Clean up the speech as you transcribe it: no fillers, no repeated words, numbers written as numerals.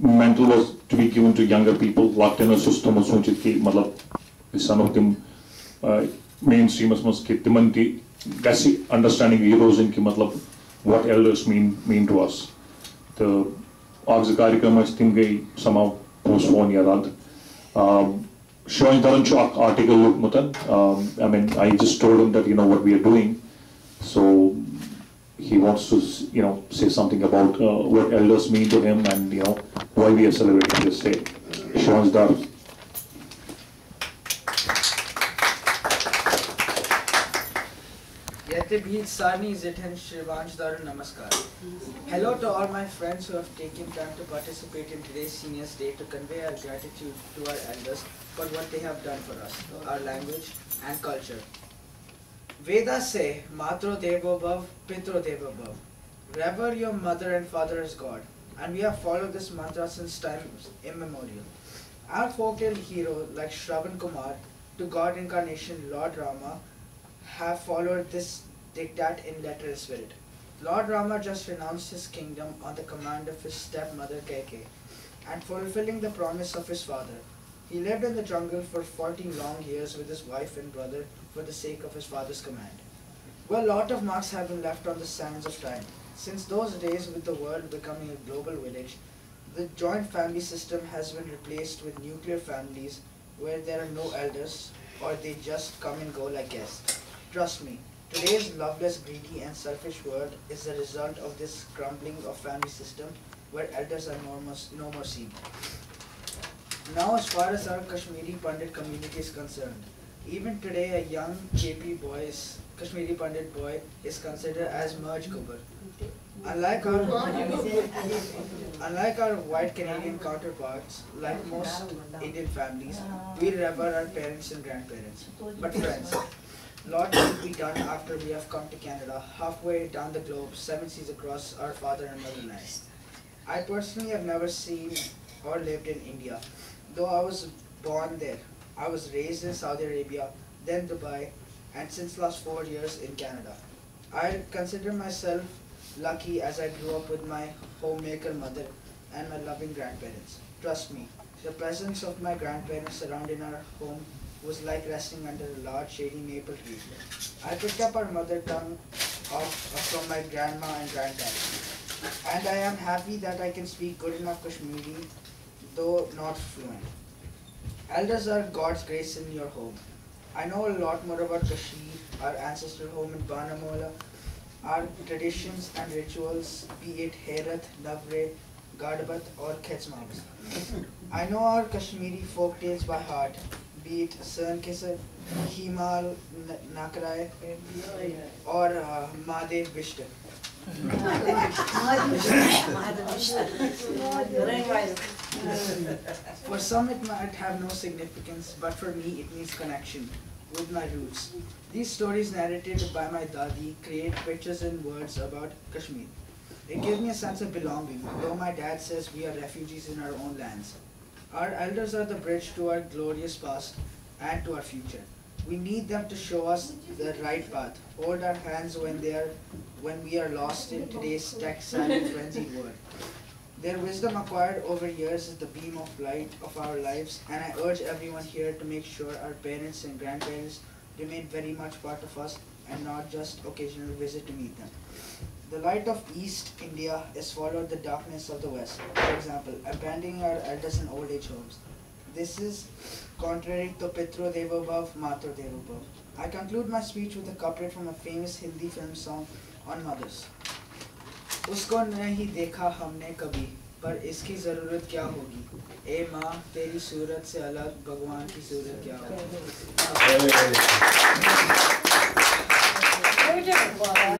mantle was to be given to younger people. Laktenasunchit ki Matla, some of them mainstream as much ki timanti. That's the understanding heroes in ki matlab what elders mean to us. The Axakari Kamas thing gayi somehow postpone Herat. Shravan Kumar article look mutan. I mean, I just told him that you know what we are doing, so he wants to you know say something about what elders mean to him and you know why we are celebrating this day. Shravan Kumar. Hello to all my friends who have taken time to participate in today's Seniors Day to convey our gratitude to our elders for what they have done for us, our language and culture. Vedas say, Matro Devo Bhav, Pitro Devo Bhav. Revere your mother and father as God, and we have followed this mantra since times immemorial. Our folktale hero like Shravan Kumar to God incarnation Lord Rama have followed this dictat in letter and spirit. Lord Rama just renounced his kingdom on the command of his stepmother Kaike and fulfilling the promise of his father. He lived in the jungle for 40 long years with his wife and brother for the sake of his father's command. Well, a lot of marks have been left on the sands of time. Since those days, with the world becoming a global village, the joint family system has been replaced with nuclear families where there are no elders or they just come and go like guests. Trust me, today's loveless, greedy and selfish world is the result of this crumbling of family system where elders are no more seen. Now as far as our Kashmiri Pandit community is concerned, even today a young Kashmiri Pandit boy is considered as merj gubar. Unlike our white Canadian counterparts, like most Indian families, we revere our parents and grandparents. But friends, a lot will be done after we have come to Canada, halfway down the globe, 7 seas across our father and motherland. I personally have never seen or lived in India, though I was born there. I was raised in Saudi Arabia, then Dubai, and since last 4 years in Canada. I consider myself lucky as I grew up with my homemaker mother and my loving grandparents. Trust me, the presence of my grandparents surrounding our home was like resting under a large shady maple tree. I picked up our mother tongue from my grandma and granddad. And I am happy that I can speak good enough Kashmiri, though not fluent. Elders are God's grace in your home. I know a lot more about Kashmir, our ancestral home in Baramula, our traditions and rituals, be it Herat, Navre, Gardabat or Khetsmaks. I know our Kashmiri folk tales by heart, be it Sern Kesar, Himal, Nakarai, or Maden Vishta. For some it might have no significance, but for me it means connection with my roots. These stories narrated by my dadi create pictures and words about Kashmir. It gives me a sense of belonging, though my dad says we are refugees in our own lands. Our elders are the bridge to our glorious past and to our future. We need them to show us the right path, hold our hands when we are lost in today's tech-savvy and frenzied world. Their wisdom acquired over years is the beam of light of our lives, and I urge everyone here to make sure our parents and grandparents remain very much part of us and not just occasional visit to meet them. The light of East India has followed the darkness of the West, for example, abandoning our elders in old age homes. This is contrary to Pitro Devo Bhav, Matro Devo Bhav. I conclude my speech with a couplet from a famous Hindi film song on mothers. Usko nahi dekha humne kabhi, par iski zarurat kya hogi? E maa, teri surat se alag, Bhagwan ki surat kya hogi?